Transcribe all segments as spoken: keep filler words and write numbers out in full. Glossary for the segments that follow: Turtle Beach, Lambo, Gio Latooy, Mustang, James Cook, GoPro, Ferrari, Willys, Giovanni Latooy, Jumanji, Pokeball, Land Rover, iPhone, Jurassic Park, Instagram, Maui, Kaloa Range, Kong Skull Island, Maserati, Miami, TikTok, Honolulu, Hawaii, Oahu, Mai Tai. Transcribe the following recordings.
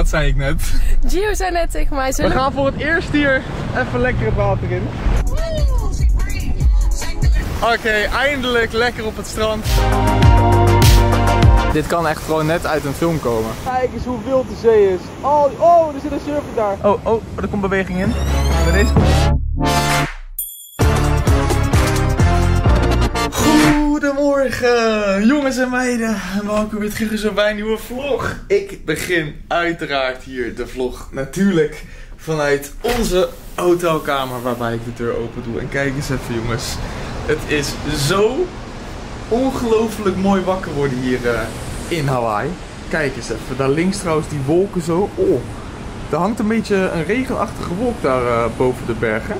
wat zei ik net? Gio zei net tegen mij... Zullen... We gaan voor het eerst hier even lekker het water in. Oké, okay, eindelijk lekker op het strand. Dit kan echt gewoon net uit een film komen. Kijk eens hoe wild de zee is. Oh, oh, er zit een surfer daar. Oh, oh, er komt beweging in. Bij deze komt... Goedemorgen, jongens en meiden. En welkom weer terug bij een nieuwe vlog. Ik begin uiteraard hier de vlog natuurlijk vanuit onze hotelkamer, waarbij ik de deur open doe. En kijk eens even, jongens. Het is zo... ongelooflijk mooi wakker worden hier uh, in Hawaii. Kijk eens even, daar links trouwens die wolken zo. Oh, daar hangt een beetje een regenachtige wolk daar uh, boven de bergen.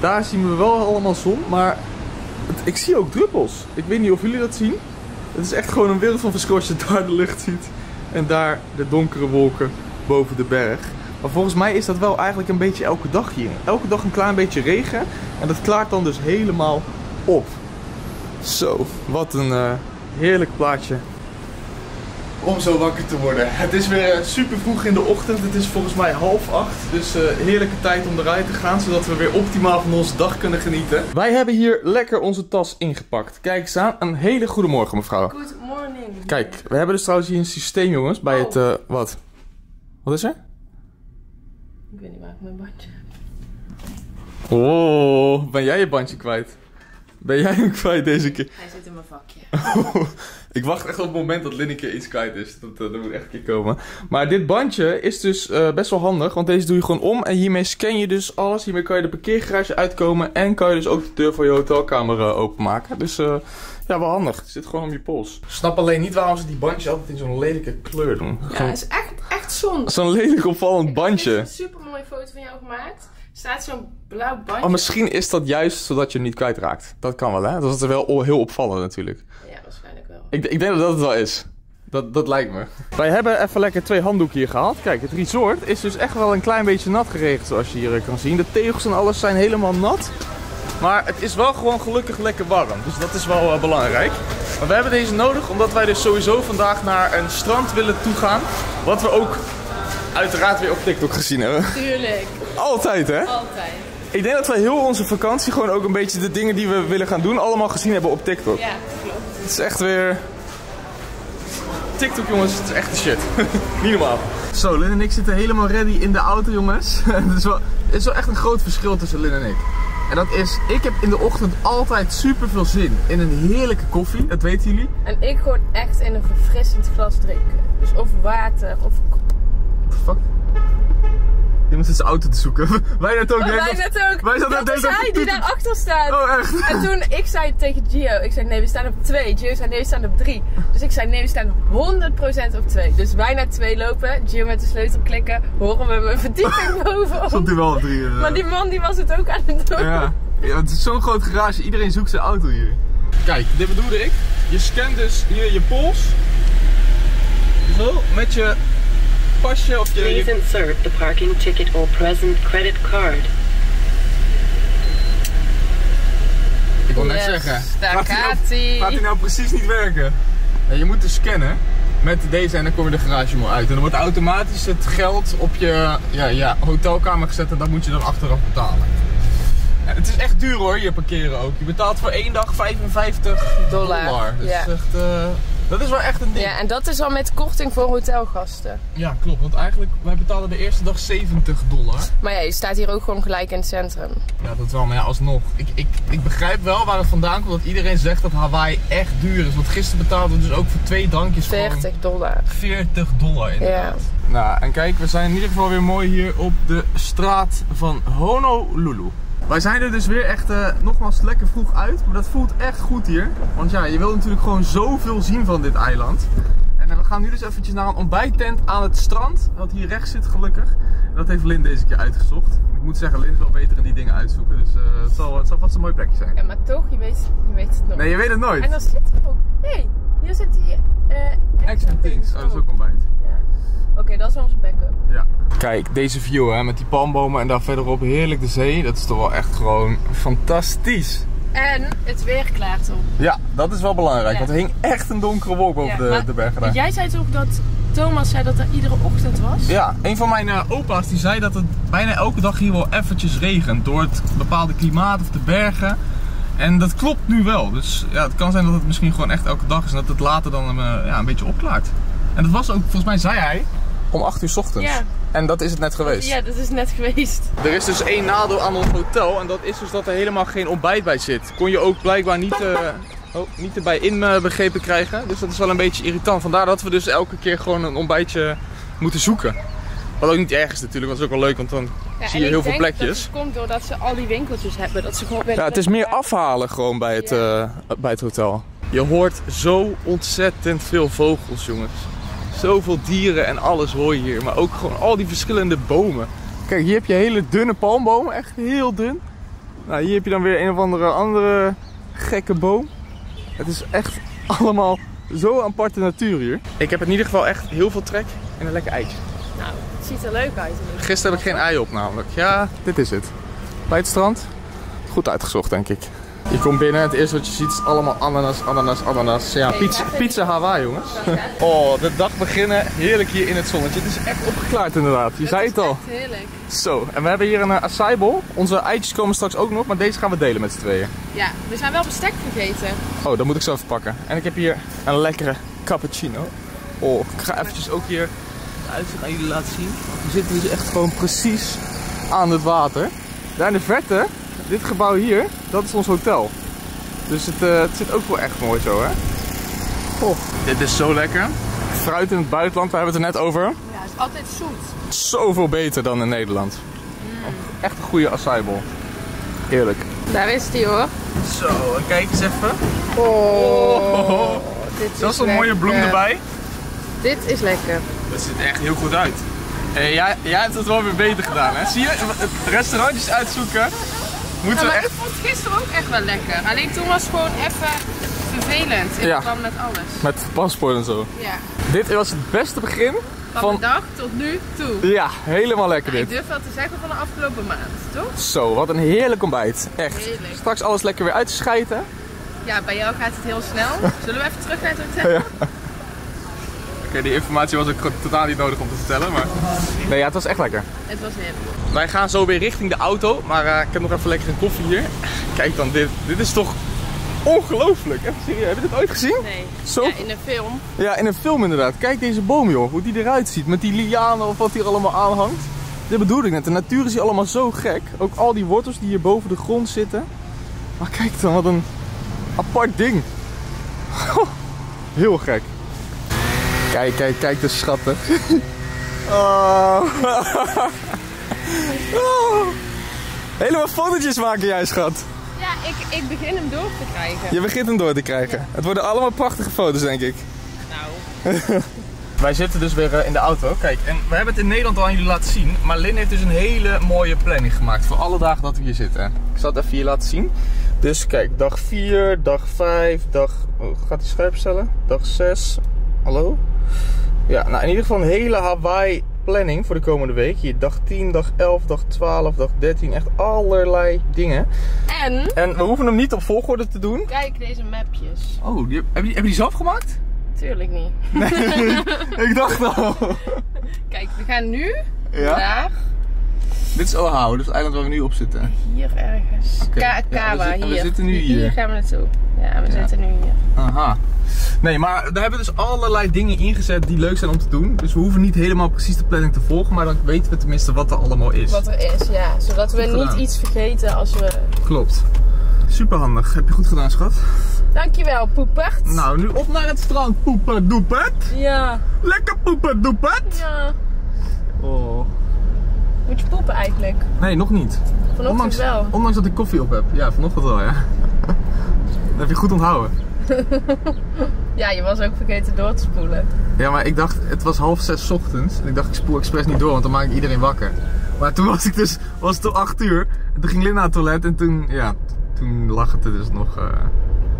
Daar zien we wel allemaal zon, maar het, ik zie ook druppels. Ik weet niet of jullie dat zien. Het is echt gewoon een wereld van verschil als je daar de lucht ziet. En daar de donkere wolken boven de berg. Maar volgens mij is dat wel eigenlijk een beetje elke dag hier. Elke dag een klein beetje regen. En dat klaart dan dus helemaal op. Zo, wat een uh, heerlijk plaatje om zo wakker te worden. Het is weer super vroeg in de ochtend, het is volgens mij half acht. Dus uh, heerlijke tijd om eruit te gaan, zodat we weer optimaal van onze dag kunnen genieten. Wij hebben hier lekker onze tas ingepakt. Kijk eens aan, een hele goede morgen, mevrouw. Good morning. Kijk, we hebben dus trouwens hier een systeem, jongens, bij oh. het... Uh, wat? Wat is er? Ik weet niet waar ik mijn bandje heb. Oh, ben jij je bandje kwijt? Ben jij hem kwijt deze keer? Hij zit in mijn vakje. Oh, ik wacht echt op het moment dat Linneke iets kwijt is. Dat, dat moet echt een keer komen. Maar dit bandje is dus uh, best wel handig. Want deze doe je gewoon om. En hiermee scan je dus alles. Hiermee kan je de parkeergarage uitkomen. En kan je dus ook de deur van je hotelkamer uh, openmaken. Dus uh, ja, wel handig. Het zit gewoon om je pols. Ik snap alleen niet waarom ze die bandjes altijd in zo'n lelijke kleur doen. Ja, gewoon... het is echt, echt zonde. Zo'n lelijk opvallend bandje. Ik heb een supermooie foto van jou gemaakt. Staat zo'n blauw bandje. Oh, misschien is dat juist zodat je hem niet kwijtraakt. Dat kan wel, hè? Dat is wel heel opvallend natuurlijk. Ja, waarschijnlijk wel. Ik, ik denk dat dat het wel is. Dat, dat lijkt me. Wij hebben even lekker twee handdoeken hier gehaald. Kijk, het resort is dus echt wel een klein beetje nat geregend, zoals je hier kan zien. De tegels en alles zijn helemaal nat. Maar het is wel gewoon gelukkig lekker warm. Dus dat is wel uh, belangrijk. Maar we hebben deze nodig omdat wij dus sowieso vandaag naar een strand willen toegaan. Wat we ook... uiteraard weer op TikTok gezien hebben. Tuurlijk. Altijd, hè? Altijd. Ik denk dat wij heel onze vakantie gewoon ook een beetje de dingen die we willen gaan doen allemaal gezien hebben op TikTok. Ja, klopt. Het is echt weer... TikTok, jongens, het is echt de shit. Niet normaal. Zo, Lynn en ik zitten helemaal ready in de auto, jongens. Het is wel, het is wel echt een groot verschil tussen Lynn en ik. En dat is, ik heb in de ochtend altijd super veel zin in een heerlijke koffie, dat weten jullie. En ik gewoon echt in een verfrissend glas drinken. Dus of water, of... Fuck. Iemand zit zijn auto te zoeken. Wij net ook. Oh, wij net ook. Wij dat net is hij die toetet... daarachter staat. Oh, echt? En toen, ik zei tegen Gio, ik zei nee, we staan op twee. Gio zei nee, we staan op drie. Dus ik zei nee, we staan honderd procent op twee. Dus wij naar twee lopen, Gio met de sleutel klikken, horen we hem een verdieping bovenop. Stond hij wel op drie. Uh... Maar die man die was het ook aan het doen. Ja, ja, het is zo'n groot garage, iedereen zoekt zijn auto hier. Kijk, dit bedoelde ik. Je scant dus hier je pols. Zo, met je... pasje of je... Please insert the parking ticket or present credit card. Ik wil net yes, zeggen, gaat hij, nou, gaat hij nou precies niet werken? Ja, je moet dus scannen met deze en dan kom je de garage maar uit. En dan wordt automatisch het geld op je ja, ja, hotelkamer gezet en dat moet je dan achteraf betalen. Ja, het is echt duur hoor, je parkeren ook. Je betaalt voor één dag vijfenvijftig dollar. Dus yeah. echt, uh, dat is wel echt een ding. Ja, en dat is al met korting voor hotelgasten. Ja, klopt. Want eigenlijk, wij betalen de eerste dag zeventig dollar. Maar ja, je staat hier ook gewoon gelijk in het centrum. Ja, dat wel. Maar ja, alsnog. Ik, ik, ik begrijp wel waar het vandaan komt dat iedereen zegt dat Hawaii echt duur is. Want gisteren betaalden we dus ook voor twee drankjes veertig dollar. veertig dollar inderdaad. Ja. Nou, en kijk, we zijn in ieder geval weer mooi hier op de straat van Honolulu. Wij zijn er dus weer echt uh, nogmaals lekker vroeg uit, maar dat voelt echt goed hier. Want ja, je wilt natuurlijk gewoon zoveel zien van dit eiland. En uh, we gaan nu dus eventjes naar een ontbijttent aan het strand, wat hier rechts zit gelukkig. En dat heeft Lynn deze keer uitgezocht. Ik moet zeggen, Lynn is wel beter in die dingen uitzoeken, dus uh, het, zal, het zal vast een mooi plekje zijn. Ja, maar toch, je weet, je weet het nooit. Nee, je weet het nooit. En dan zit er ook... Hé, hey, hier zit die... Uh, extra things. Oh, dat is ook ontbijt. Ja. Oké, okay, dat is onze backup. Ja. Kijk, deze view hè, met die palmbomen en daar verderop heerlijk de zee. Dat is toch wel echt gewoon fantastisch. En het weer klaart op. Ja, dat is wel belangrijk, ja. Want er hing echt een donkere wolk boven ja, de, de bergen daar. Jij zei toch dat Thomas zei dat er iedere ochtend was. Ja, een van mijn uh, opa's die zei dat het bijna elke dag hier wel eventjes regent. Door het bepaalde klimaat of de bergen. En dat klopt nu wel. Dus ja, het kan zijn dat het misschien gewoon echt elke dag is. En dat het later dan uh, ja, een beetje opklaart. En dat was ook, volgens mij zei hij, om acht uur 's ochtends. Ja. En dat is het net geweest. Ja, dat is net geweest. Er is dus één nadeel aan ons hotel. En dat is dus dat er helemaal geen ontbijt bij zit. Kon je ook blijkbaar niet... Uh, Oh, niet erbij in me begrepen krijgen. Dus dat is wel een beetje irritant. Vandaar dat we dus elke keer gewoon een ontbijtje moeten zoeken. Wat ook niet erg is natuurlijk, want dat is ook wel leuk, want dan ja, zie je heel veel plekjes. Dat het komt doordat ze al die winkeltjes hebben. Dat ze gewoon ja, het is meer afhalen gewoon bij het, ja. uh, bij het hotel. Je hoort zo ontzettend veel vogels, jongens. Zoveel dieren en alles hoor je hier. Maar ook gewoon al die verschillende bomen. Kijk, hier heb je hele dunne palmbomen, echt heel dun. Nou, hier heb je dan weer een of andere, andere gekke boom. Het is echt allemaal zo aparte natuur hier. Ik heb in ieder geval echt heel veel trek en een lekker eitje. Nou, het ziet er leuk uit. Gisteren heb ik geen ei op namelijk. Ja, dit is het. Bij het strand. Goed uitgezocht, denk ik. Je komt binnen, het eerste wat je ziet is allemaal ananas, ananas, ananas. Ja, pizza, pizza Hawaii, jongens. Oh, de dag beginnen. Heerlijk hier in het zonnetje. Het is echt opgeklaard inderdaad. Je zei het al. Heerlijk. Zo, en we hebben hier een acai bowl. Onze eitjes komen straks ook nog, maar deze gaan we delen met z'n tweeën. Ja, we zijn wel bestek vergeten. Oh, dat moet ik zo even pakken. En ik heb hier een lekkere cappuccino. Oh, ik ga eventjes ook hier de uitzicht aan jullie laten zien. We zitten dus echt gewoon precies aan het water. Daar in de verte... Dit gebouw hier, dat is ons hotel. Dus het, uh, het zit ook wel echt mooi zo, hè? Oh. Dit is zo lekker. Fruit in het buitenland, daar hebben we het er net over. Ja, het is altijd zoet. Zoveel beter dan in Nederland. Mm. Echt een goede acai bowl. Heerlijk. Daar is die hoor. Zo, kijk eens even. Oh, oh dit is dat is een lekker. Mooie bloem erbij. Dit is lekker. Dat ziet er echt heel goed uit. Hey, jij, jij hebt het wel weer beter gedaan, hè? Zie je, restaurantjes uitzoeken. Ja, maar echt... Ik vond het gisteren ook echt wel lekker. Alleen toen was het gewoon even vervelend in ja. verband met alles. Met het paspoort en zo. Ja. Dit was het beste begin van, van de dag tot nu toe. Ja, helemaal lekker nou, dit. Ik durf wel te zeggen van de afgelopen maand, toch? Zo, wat een heerlijk ontbijt. Echt. Heerlijk. Straks alles lekker weer uitscheiden. Ja, bij jou gaat het heel snel. Zullen we even terug naar het hotel? Ja. Oké, okay, die informatie was ook totaal niet nodig om te vertellen, maar... Nee, ja, het was echt lekker. Het was heerlijk. Wij gaan zo weer richting de auto, maar uh, ik heb nog even lekker een koffie hier. Kijk dan, dit, dit is toch ongelooflijk. Even serieus, heb je dit ooit gezien? Nee, zo... ja, in een film. Ja, in een film inderdaad. Kijk deze boom joh, hoe die eruit ziet met die lianen of wat hier allemaal aanhangt. Dit bedoelde ik net, de natuur is hier allemaal zo gek. Ook al die wortels die hier boven de grond zitten. Maar kijk dan, wat een apart ding. Heel gek. Kijk, kijk, kijk de schatten. Oh. Oh. Helemaal fotootjes maken jij, schat. Ja, ik, ik begin hem door te krijgen. Je begint hem door te krijgen. Ja. Het worden allemaal prachtige foto's, denk ik. Nou. Wij zitten dus weer in de auto. Kijk, en we hebben het in Nederland al aan jullie laten zien. Maar Lynn heeft dus een hele mooie planning gemaakt voor alle dagen dat we hier zitten. Ik zal het even hier laten zien. Dus kijk, dag vier, dag vijf, dag... Oh, gaat hij scherp stellen? dag zes. Hallo? Ja, nou in ieder geval een hele Hawaii... planning voor de komende week. Hier dag tien, dag elf, dag twaalf, dag dertien. Echt allerlei dingen. En? En we hoeven hem niet op volgorde te doen. Kijk, deze mapjes. Oh, die, heb, je, heb je die zelf gemaakt? Tuurlijk niet. Nee, ik dacht al. Kijk, we gaan nu ja? naar... Dit is Oahu, dus het eiland waar we nu op zitten. Hier ergens. Okay. Kawa, ja, we, we zitten nu hier. Hier gaan we naartoe. Ja, we ja. zitten nu hier. Aha. Nee, maar daar hebben we dus allerlei dingen ingezet die leuk zijn om te doen. Dus we hoeven niet helemaal precies de planning te volgen, maar dan weten we tenminste wat er allemaal is. Wat er is, ja. Zodat we niet iets vergeten als we... Klopt. Superhandig. Heb je goed gedaan, schat? Dankjewel, poepert. Nou, nu op naar het strand, poeperdoepert. Ja. Lekker poeperdoepert. Ja. Oh. Moet je poepen eigenlijk? Nee, nog niet. Vanochtend ondanks, wel. Ondanks dat ik koffie op heb. Ja, vanochtend wel, ja. Dat heb je goed onthouden. Ja, je was ook vergeten door te spoelen. Ja, maar ik dacht, het was half zes 's ochtends. En ik dacht, ik spoel expres niet door, want dan maak ik iedereen wakker. Maar toen was, ik dus, was het al acht uur. En toen ging Lynn naar het toilet en toen, ja, toen lag het er dus nog. Uh...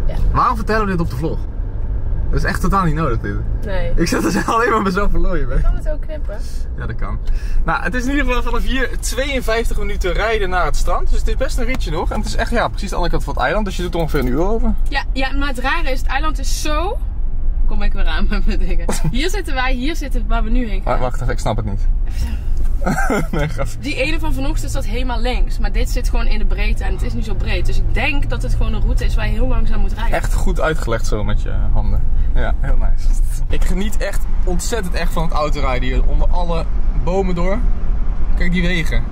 Ja. Waarom vertellen we dit op de vlog? Dat is echt totaal niet nodig dit. Nee. Ik zet dus alleen maar mezelf verlooien mee. Kan het ook knippen? Ja, dat kan. Nou, het is in ieder geval vanaf hier tweeënvijftig minuten rijden naar het strand. Dus het is best een ritje nog. En het is echt ja, precies de andere kant van het eiland. Dus je doet er ongeveer een uur over. Ja, ja, maar het rare is, het eiland is zo kom ik weer aan met mijn dingen. Hier zitten wij, hier zitten waar we nu heen gaan. Wacht even, ik snap het niet. Nee, graf. Die ene van vanochtend zat helemaal links, maar dit zit gewoon in de breedte en het is niet zo breed. Dus ik denk dat het gewoon een route is waar je heel langzaam moet rijden. Echt goed uitgelegd zo met je handen. Ja, heel nice. Ik geniet echt ontzettend echt van het autorijden hier, onder alle bomen door. Kijk die wegen.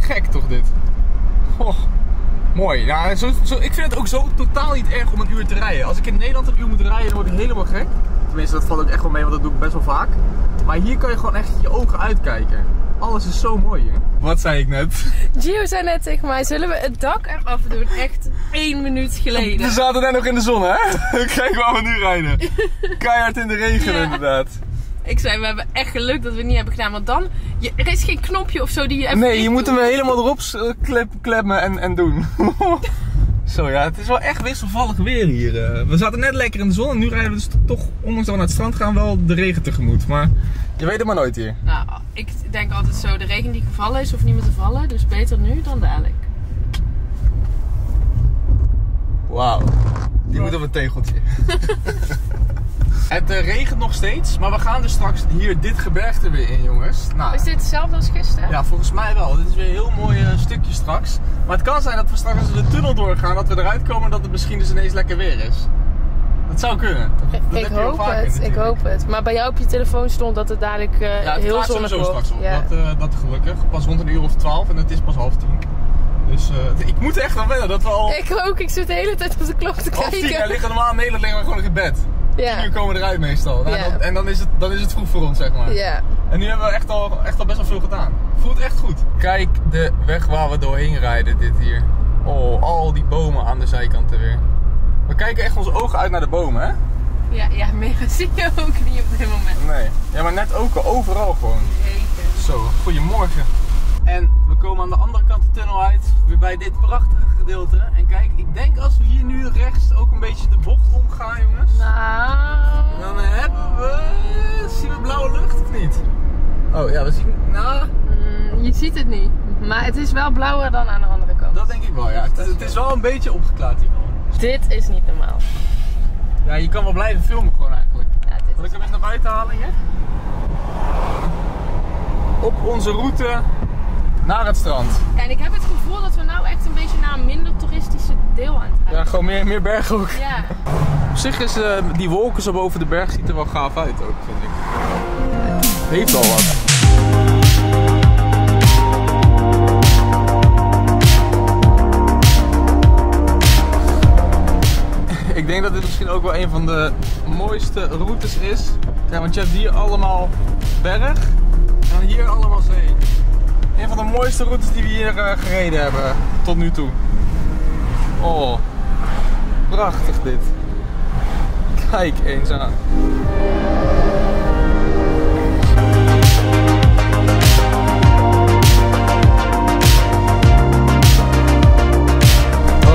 Gek toch dit? Goh. Mooi. Ja, zo, zo, ik vind het ook zo totaal niet erg om een uur te rijden. Als ik in Nederland een uur moet rijden, dan word ik helemaal gek. Tenminste, dat valt ook echt wel mee, want dat doe ik best wel vaak. Maar hier kan je gewoon echt je ogen uitkijken. Alles is zo mooi hier. Wat zei ik net? Gio zei net tegen mij, zullen we het dak eraf doen? Echt één minuut geleden. We zaten net nog in de zon, hè? Kijk waar we nu rijden. Keihard in de regen, ja. Inderdaad. Ik zei, we hebben echt geluk dat we het niet hebben gedaan, want dan... Je, er is geen knopje of zo die je even... Nee, je moet hem helemaal erop klemmen en, en doen. Zo ja, het is wel echt wisselvallig weer hier. We zaten net lekker in de zon en nu rijden we dus toch, ondanks dat we naar het strand gaan, wel de regen tegemoet. Maar je weet het maar nooit hier. Nou, ik denk altijd zo, de regen die gevallen is hoeft niet meer te vallen, dus beter nu dan dadelijk. Wauw, die moet op een tegeltje. Het regent nog steeds, maar we gaan dus straks hier dit gebergte weer in, jongens. Nou, is dit hetzelfde als gisteren? Ja, volgens mij wel. Dit is weer een heel mooi uh, stukje straks. Maar het kan zijn dat we straks als we de tunnel doorgaan, dat we eruit komen en dat het misschien dus ineens lekker weer is. Dat zou kunnen. Dat, dat ik heb hoop je het, in, ik hoop het. Maar bij jou op je telefoon stond dat het dadelijk uh, ja, het heel zonnig wordt. Ja, het sowieso straks op. Ja. Dat, uh, dat gelukkig. Pas rond een uur of twaalf en het is pas half tien. Dus uh, ik moet echt wel wennen dat we al... Ik ook, ik zit de hele tijd op de klok te kijken. Half tien, ja, liggen normaal in Nederland liggen we gewoon nog in bed. Ja. Nu komen we eruit meestal. Nou, ja. dan, en dan is, het, dan is het vroeg voor ons, zeg maar. Ja. En nu hebben we echt al, echt al best wel veel gedaan. Voelt echt goed. Kijk de weg waar we doorheen rijden, dit hier. Oh, al die bomen aan de zijkanten weer. We kijken echt onze ogen uit naar de bomen, hè? Ja, ja, mega zie je ook niet op dit moment. Nee. Ja, maar net ook overal gewoon. Zeker. Zo, goedemorgen. En we komen aan de andere kant de tunnel uit, weer bij dit prachtige gedeelte. En kijk, ik denk als we hier nu rechts ook een beetje de bocht omgaan, jongens. Nou... Dan hebben we... Zien we blauwe lucht of niet? Oh ja, we zien... Nou... Mm, je ziet het niet. Maar het is wel blauwer dan aan de andere kant. Dat denk ik wel, ja. Het, het is wel een beetje opgeklaard hier gewoon. Dit is niet normaal. Ja, je kan wel blijven filmen gewoon eigenlijk. Ja, dit is... Wil ik hem eens naar buiten halen hier? Op onze route... Naar het strand. En ik heb het gevoel dat we nou echt een beetje naar een minder toeristische deel aan het gaan. Ja, gewoon meer, meer bergen ook. Ja. Op zich is uh, die wolken zo boven de berg ziet er wel gaaf uit ook, vind ik. Het heeft al wat. Ik denk dat dit misschien ook wel een van de mooiste routes is. Ja, want je hebt hier allemaal berg en hier allemaal zee. Een van de mooiste routes die we hier uh, gereden hebben tot nu toe. Oh, prachtig dit. Kijk eens aan.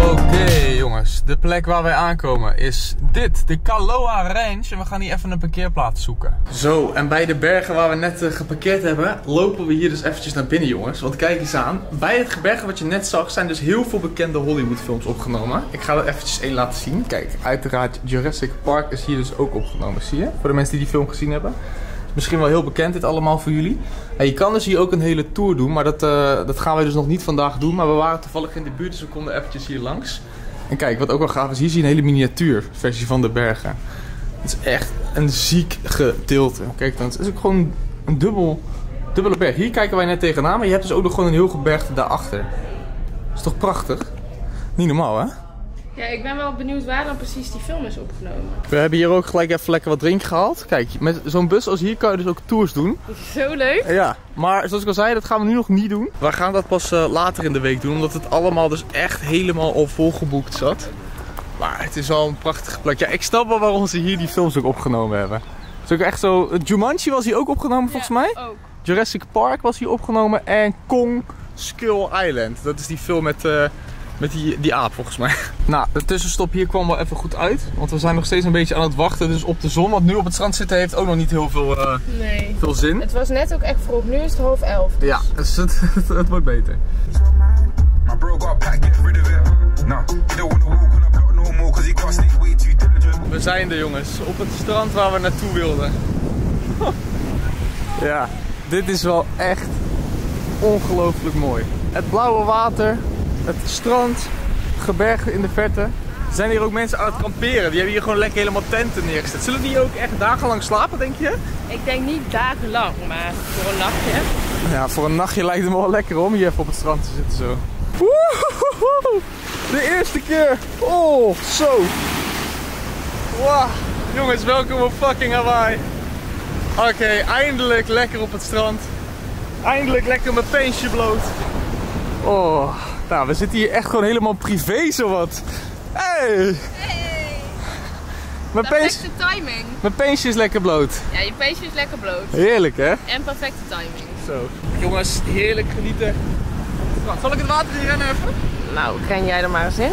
Oké okay, jongens, de plek waar wij aankomen is dit, de Kaloa Range. En we gaan hier even een parkeerplaats zoeken. Zo, en bij de bergen waar we net uh, geparkeerd hebben, lopen we hier dus eventjes naar binnen, jongens. Want kijk eens aan, bij het gebergte wat je net zag, zijn dus heel veel bekende Hollywoodfilms opgenomen. Ik ga er eventjes één laten zien. Kijk, uiteraard Jurassic Park is hier dus ook opgenomen, zie je? Voor de mensen die die film gezien hebben. Misschien wel heel bekend dit allemaal voor jullie. En je kan dus hier ook een hele tour doen, maar dat, uh, dat gaan wij dus nog niet vandaag doen. Maar we waren toevallig in de buurt, dus we konden eventjes hier langs. En kijk, wat ook wel gaaf is, hier zie je een hele miniatuurversie van de bergen. Het is echt een ziek gedeelte. Kijk dan, het is ook gewoon een dubbel, dubbele berg. Hier kijken wij net tegenaan, maar je hebt dus ook nog gewoon een heel gebergte daarachter. Dat is toch prachtig? Niet normaal, hè? Ja, ik ben wel benieuwd waar dan precies die film is opgenomen. We hebben hier ook gelijk even lekker wat drinken gehaald. Kijk, met zo'n bus als hier kan je dus ook tours doen. Zo leuk. Ja, maar zoals ik al zei, dat gaan we nu nog niet doen. We gaan dat pas uh, later in de week doen, omdat het allemaal dus echt helemaal al volgeboekt zat. Maar het is wel een prachtige plek. Ja, ik snap wel waarom ze hier die films ook opgenomen hebben. Het is ook echt zo... Jumanji was hier ook opgenomen, ja, volgens mij. Ook. Jurassic Park was hier opgenomen. En Kong Skull Island. Dat is die film met... Uh, Met die, die aap volgens mij. Nou, de tussenstop hier kwam wel even goed uit. Want we zijn nog steeds een beetje aan het wachten dus op de zon. Want nu op het strand zitten heeft ook nog niet heel veel, uh, nee. veel zin. Het was net ook echt vroeg. Nu is het half elf. Dus. Ja, dus het, het, het wordt beter. My bro got packed, get rid of it. No, you don't want to walk on a block no We zijn er, jongens, op het strand waar we naartoe wilden. Ja, dit is wel echt ongelooflijk mooi. Het blauwe water, het strand, gebergte in de verte. Er zijn hier ook mensen aan het kamperen. Die hebben hier gewoon lekker helemaal tenten neergezet. Zullen die ook echt dagenlang slapen, denk je? Ik denk niet dagenlang, maar voor een nachtje. Ja, voor een nachtje lijkt het me wel lekker om hier even op het strand te zitten zo. Woehoehoe! De eerste keer! Oh, zo! Wow. Jongens, welkom op fucking Hawaii! Oké, okay, eindelijk lekker op het strand. Eindelijk lekker mijn peentje bloot. Oh, nou, we zitten hier echt gewoon helemaal privé zowat. Hey! Hey! Mijn perfecte timing. Mijn peentje is lekker bloot. Ja, je peentje is lekker bloot. Heerlijk, hè? En perfecte timing. Zo. Jongens, heerlijk genieten. Zal ik het water in rennen even? Nou, ren jij er maar eens in?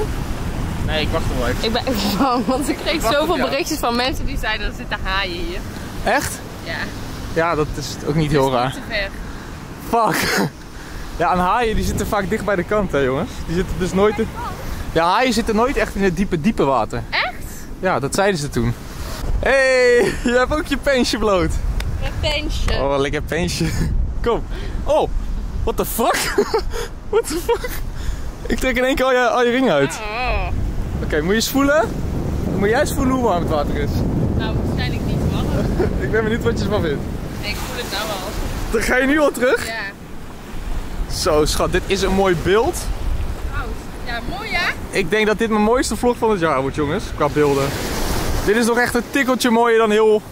Nee, ik wacht er wel even. Ik ben echt bang, want ik kreeg ik zoveel berichtjes van mensen die zeiden er zitten haaien hier. Echt? Ja. Ja, dat is ook niet heel raar. Te ver. Fuck. Ja, en haaien die zitten vaak dicht bij de kant, hè, jongens. Die zitten dus nooit in... Ja, haaien zitten nooit echt in het diepe, diepe water. Echt? Ja, dat zeiden ze toen. Hé, hey, je hebt ook je peentje bloot. Mijn peentje. Oh, lekker peentje. Kom. Oh, what the fuck? What the fuck? Ik trek in één keer al je, al je ring uit. Oh. Oké, okay, moet je eens voelen? Moet jij eens voelen hoe warm het water is? Nou, waarschijnlijk niet warm. Ik ben benieuwd wat je ervan vindt. Nee, ik voel het nou al. Dan ga je nu al terug? Ja. Zo, schat, dit is een mooi beeld. Wow. Ja, mooi hè? Ik denk dat dit mijn mooiste vlog van het jaar wordt, jongens, qua beelden. Dit is nog echt een tikkeltje mooier dan heel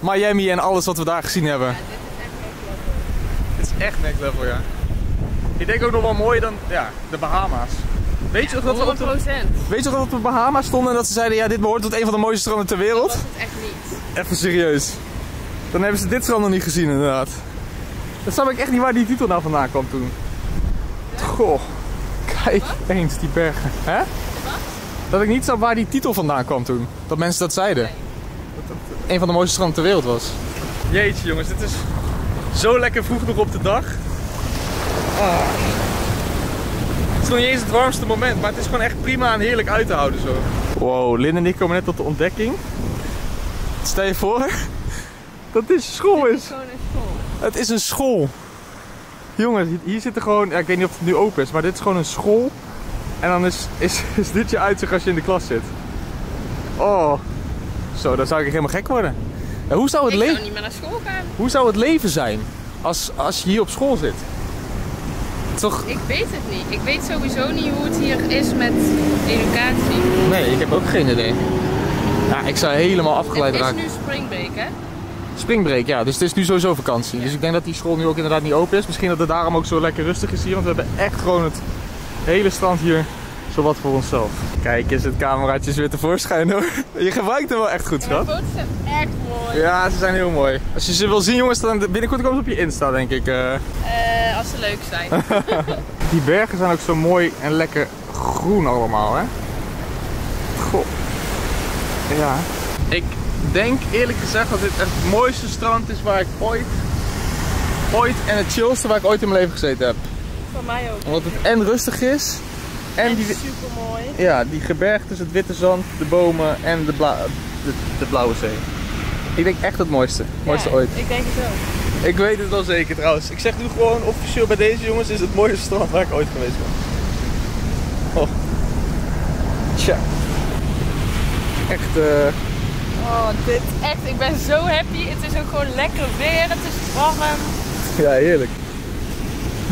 Miami en alles wat we daar gezien hebben. Ja, dit is echt next level. Dit is echt next level, ja. Ik denk ook nog wel mooier dan ja, de Bahama's. Weet je nog dat we op de, weet je nog dat we op de Bahama's stonden en dat ze zeiden ja, dit behoort tot een van de mooiste stranden ter wereld? Dat was het echt niet. Even serieus. Dan hebben ze dit strand nog niet gezien inderdaad. Dan snap ik echt niet waar die titel nou vandaan kwam toen. Ja? Goh, kijk wat? Eens die bergen. Hè? Dat ik niet snap waar die titel vandaan kwam toen. Dat mensen dat zeiden. Nee. Dat het een van de mooiste stranden ter wereld was. Jeetje jongens, dit is zo lekker vroeg nog op de dag. Ah. Het is nog niet eens het warmste moment, maar het is gewoon echt prima en heerlijk uit te houden zo. Wow, Lynn en ik komen net tot de ontdekking. Stel je voor dat dit school is. Dit is gewoon een school. Het is een school. Jongens, hier zitten gewoon, ja, ik weet niet of het nu open is, maar dit is gewoon een school. En dan is, is, is dit je uitzicht als je in de klas zit. Oh, zo, dan zou ik helemaal gek worden. Ja, hoe zou het ik zou niet meer naar school gaan. Hoe zou het leven zijn als, als je hier op school zit? Toch? Ik weet het niet. Ik weet sowieso niet hoe het hier is met educatie. Nee, ik heb ook geen idee. Ja, ik zou helemaal afgeleid raken. Het is raken. Nu springbreak, hè? Springbreak, ja. Dus het is nu sowieso vakantie. Ja. Dus ik denk dat die school nu ook inderdaad niet open is. Misschien dat het daarom ook zo lekker rustig is hier. Want we hebben echt gewoon het hele strand hier zowat voor onszelf. Kijk eens, het cameraatje is weer tevoorschijn hoor. Je gebruikt hem wel echt goed, schat. De foto's zijn echt mooi. Ja, ze zijn heel mooi. Als je ze wil zien, jongens, dan binnenkort komen ze op je Insta, denk ik. Uh... Uh, als ze leuk zijn. Die bergen zijn ook zo mooi en lekker groen allemaal, hè? Goh. Ja. Ik denk eerlijk gezegd dat dit echt het mooiste strand is waar ik ooit, ooit en het chillste waar ik ooit in mijn leven gezeten heb. Voor mij ook. Omdat het en rustig is. En die, super mooi. Ja, die gebergtes, het witte zand, de bomen en de, bla, de, de blauwe zee. Ik denk echt het mooiste. Het mooiste ja, ooit. Ik denk het wel. Ik weet het wel zeker trouwens. Ik zeg nu gewoon officieel bij deze jongens is het mooiste strand waar ik ooit geweest ben. Oh. Tja. Echt. Uh... Oh, dit echt. Ik ben zo happy. Het is ook gewoon lekker weer. Het is warm. Ja, heerlijk.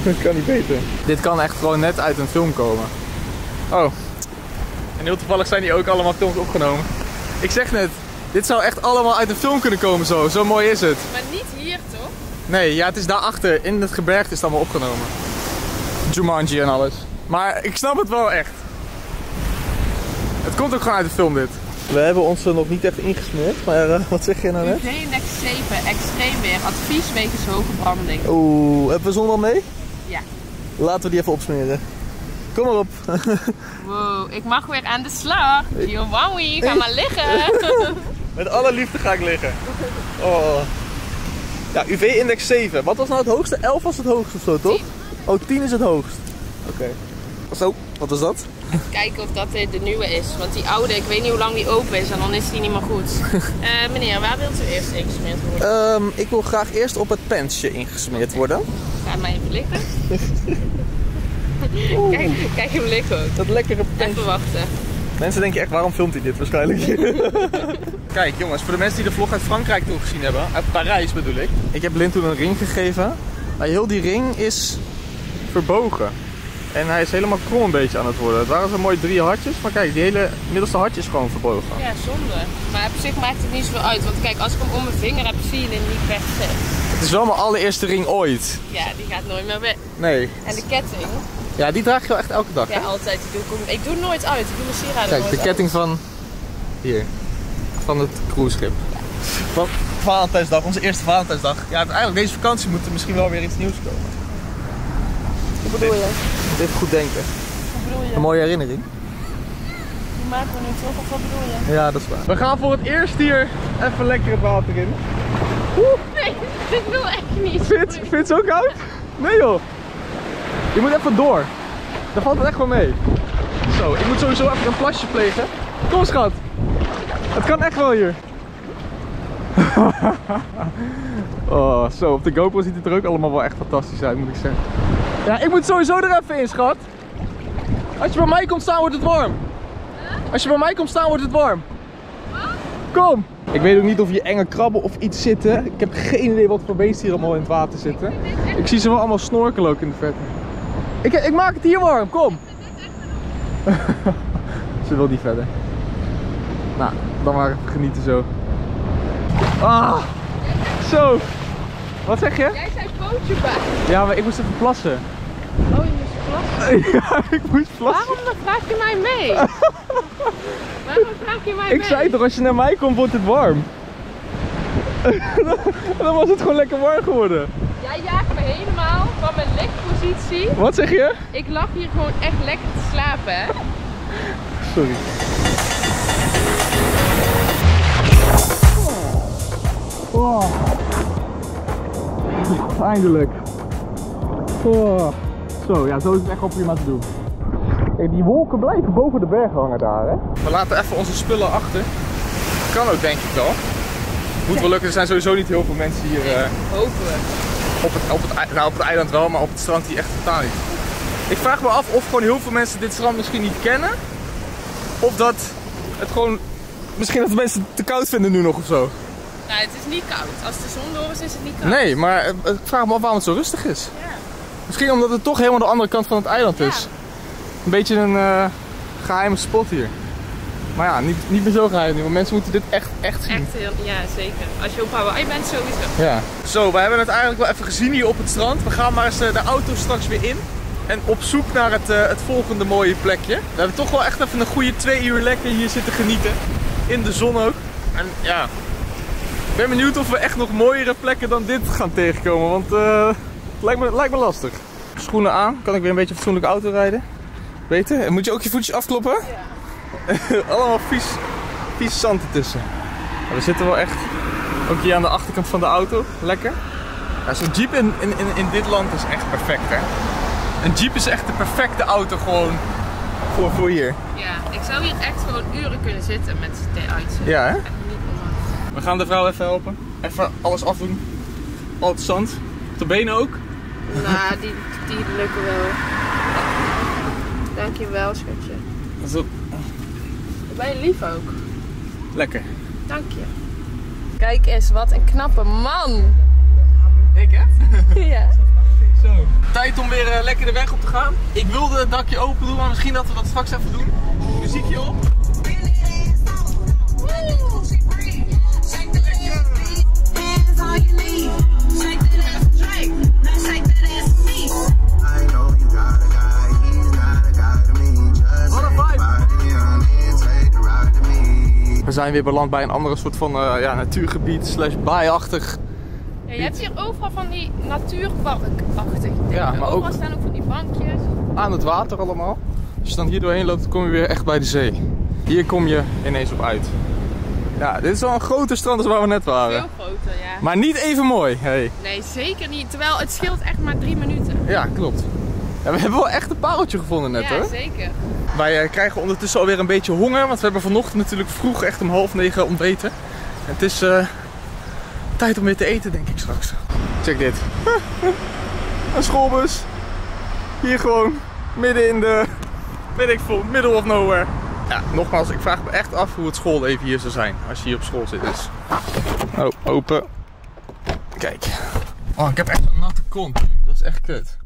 Dat kan niet beter. Dit kan echt gewoon net uit een film komen. Oh, en heel toevallig zijn die ook allemaal films opgenomen. Ik zeg net, dit zou echt allemaal uit een film kunnen komen zo, zo mooi is het. Maar niet hier toch? Nee, ja het is daarachter, in het gebergte is het allemaal opgenomen. Jumanji en alles. Maar ik snap het wel echt. Het komt ook gewoon uit de film dit. We hebben ons er nog niet echt ingesmeerd, maar uh, wat zeg je nou net? U V index zeven, extreem weer, advies wegens hoge branding. Oeh, hebben we zon al mee? Ja. Laten we die even opsmeren. Kom maar op. Wow, ik mag weer aan de slag. Giovanni, ga maar liggen. Met alle liefde ga ik liggen. Oh. Ja, U V index zeven. Wat was nou het hoogste? elf was het hoogste of zo, toch? tien. Oh, tien is het hoogst. Oké. Okay. Zo, wat is dat? Even kijken of dat de nieuwe is. Want die oude, ik weet niet hoe lang die open is en dan is die niet meer goed. uh, meneer, waar wilt u eerst ingesmeerd worden? Um, ik wil graag eerst op het pensje ingesmeerd okay. worden. Ga maar even liggen. kijk, kijk hem liggen ook. Dat lekkere pensje. Even wachten. Mensen denken echt, waarom filmt hij dit waarschijnlijk? Kijk jongens, voor de mensen die de vlog uit Frankrijk toen gezien hebben, uit Parijs bedoel ik. Ik heb Lynn toen een ring gegeven, maar heel die ring is verbogen. En hij is helemaal krom een beetje aan het worden. Het waren zo mooi drie hartjes, maar kijk, die hele middelste hartje is gewoon verbogen. Ja, zonde. Maar op zich maakt het niet zoveel uit, want kijk, als ik hem om mijn vinger heb, zie je hem niet weg zitten. Het is wel mijn allereerste ring ooit. Ja, die gaat nooit meer weg. Nee. En de ketting? Ja, die draag je wel echt elke dag. Ja, hè? Altijd. Die doe ik, ik doe nooit uit. Ik doe mijn sieraden nooit uit. Kijk, de ketting van hier. Van het cruiseschip. Ja. Wat? Valentijnsdag, onze eerste Valentijnsdag. Ja, eigenlijk deze vakantie moet er misschien wel weer iets nieuws komen. Wat bedoel je? Even goed denken. Wat bedoel je? Een mooie herinnering. Die maken we nu toch, of wat bedoel je? Ja, dat is waar. We gaan voor het eerst hier even lekker het water in. Oeh. Nee, dit wil echt niet. Vindt het zo koud? Nee joh. Je moet even door. Daar valt het echt wel mee. Zo, ik moet sowieso even een plasje plegen. Kom schat. Het kan echt wel hier. Oh, zo, op de GoPro ziet het er ook allemaal wel echt fantastisch uit, moet ik zeggen. Ja, ik moet sowieso er even in, schat. Als je bij mij komt staan, wordt het warm. Als je bij mij komt staan, wordt het warm. Kom. Ik weet ook niet of hier enge krabben of iets zitten. Ik heb geen idee wat voor beesten hier allemaal in het water zitten. Ik zie ze wel allemaal snorkelen ook in de verte. Ik, ik maak het hier warm, kom. Ze wil niet verder. Nou, dan maar even genieten zo. Ah, zo. Wat zeg je? Jij zei pootje bij. Ja, maar ik moest even plassen. Oh, je moest plassen? Ja, ik moest plassen. Waarom vraag je mij mee? Waarom vraag je mij mee? Ik zei toch, als je naar mij komt, wordt het warm. Dan was het gewoon lekker warm geworden. Jij jaagt me helemaal van mijn legpositie. Wat zeg je? Ik lag hier gewoon echt lekker te slapen, hè? Sorry. Oh. Oh. Eindelijk. Oh. Zo, ja, zo is het echt wel prima te doen. Kijk, die wolken blijven boven de bergen hangen daar, hè? We laten even onze spullen achter. Dat kan ook, denk ik wel. Moet wel lukken, er zijn sowieso niet heel veel mensen hier. Uh, Hopen we. Op het, op, het, nou, op het eiland wel, maar op het strand hier echt totaal niet. Ik vraag me af of gewoon heel veel mensen dit strand misschien niet kennen. Of dat het gewoon. Misschien dat de mensen het te koud vinden nu nog of zo. Nou, het is niet koud. Als de zon door is, is het niet koud. Nee, maar ik vraag me af waarom het zo rustig is. Ja. Misschien omdat het toch helemaal de andere kant van het eiland is. Ja. Een beetje een uh, geheime spot hier. Maar ja, niet, niet meer zo geheim nu, want mensen moeten dit echt, echt zien. Echt heel, ja, zeker. Als je op Hawaii bent, sowieso. Ja. Zo, we hebben het eigenlijk wel even gezien hier op het strand. We gaan maar eens de auto straks weer in. En op zoek naar het, uh, het volgende mooie plekje. We hebben toch wel echt even een goede twee uur lekker hier zitten genieten. In de zon ook. En ja, ik ben benieuwd of we echt nog mooiere plekken dan dit gaan tegenkomen. Want uh, het lijkt me, het lijkt me lastig. Schoenen aan, kan ik weer een beetje fatsoenlijk auto rijden. Beter. En moet je ook je voetjes afkloppen? Ja. Allemaal vies, vies zand ertussen. We zitten wel echt ook hier aan de achterkant van de auto. Lekker. Ja, zo'n Jeep in, in, in dit land is echt perfect, hè? Een Jeep is echt de perfecte auto gewoon voor, voor hier. Ja, ik zou hier echt gewoon uren kunnen zitten met de uitzet. Ja, hè? Echt niet normaal. We gaan de vrouw even helpen. Even alles afdoen. Al het zand. De benen ook. Nou, die, die lukken wel. Dankjewel, schatje. Dat is ook... Ben je lief ook? Lekker. Dank je. Kijk eens, wat een knappe man. Ik hè? Ja. Zo. Tijd om weer uh, lekker de weg op te gaan. Ik wilde het dakje open doen, maar misschien dat we dat straks even doen. Muziekje op. We zijn weer beland bij een andere soort van uh, ja, natuurgebied slash baaiachtig. Ja, je hebt hier overal van die natuurparkachtig dingen. Ja, maar overal ook staan ook van die bankjes. Aan het water allemaal. Als je dan hier doorheen loopt, kom je weer echt bij de zee. Hier kom je ineens op uit. Ja, dit is wel een groter strand als waar we net waren. Veel groter, ja. Maar niet even mooi, hey. Nee, zeker niet. Terwijl het scheelt echt maar drie minuten. Ja, klopt. Ja, we hebben wel echt een pareltje gevonden net, ja, hoor. Ja, zeker. Wij krijgen ondertussen alweer een beetje honger, want we hebben vanochtend natuurlijk vroeg echt om half negen ontbeten. En het is uh, tijd om weer te eten, denk ik straks. Check dit. Een schoolbus. Hier gewoon, midden in de, weet ik veel, middle of nowhere. Ja, nogmaals, ik vraag me echt af hoe het schoolleven hier zou zijn, als je hier op school zit. Dus. Oh, open. Kijk. Oh, ik heb echt een natte kont. Dat is echt kut.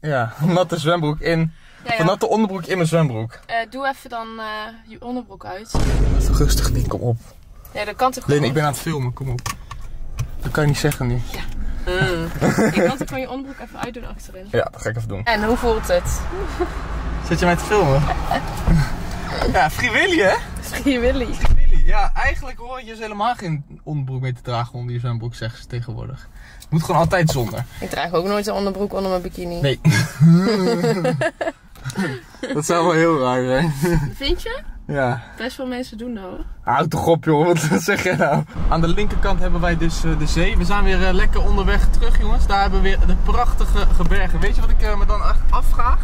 Ja, een natte zwembroek in. Ja, ja. Een natte onderbroek in mijn zwembroek. Uh, doe even dan uh, je onderbroek uit. Rustig niet, kom op. Nee, dat kan toch gewoon. Leen, ik ben aan het filmen, kom op. Dat kan je niet zeggen nu. Ja. Mm. Ik kan toch gewoon je onderbroek even uitdoen achterin. Ja, dat ga ik even doen. En hoe voelt het? Zit je mij te filmen? Ja, Free Willy, hè? Free Willy. Free Willy. Ja, eigenlijk hoor je dus helemaal geen onderbroek mee te dragen onder je zwembroek, zeggen ze tegenwoordig. Je moet gewoon altijd zonder. Ik draag ook nooit een onderbroek onder mijn bikini. Nee. Dat zou wel heel raar zijn. Vind je? Ja. Best veel mensen doen dat, hoor. Houd toch op, joh, wat zeg jij nou? Aan de linkerkant hebben wij dus uh, de zee. We zijn weer uh, lekker onderweg terug, jongens. Daar hebben we weer de prachtige gebergen. Weet je wat ik uh, me dan afvraag?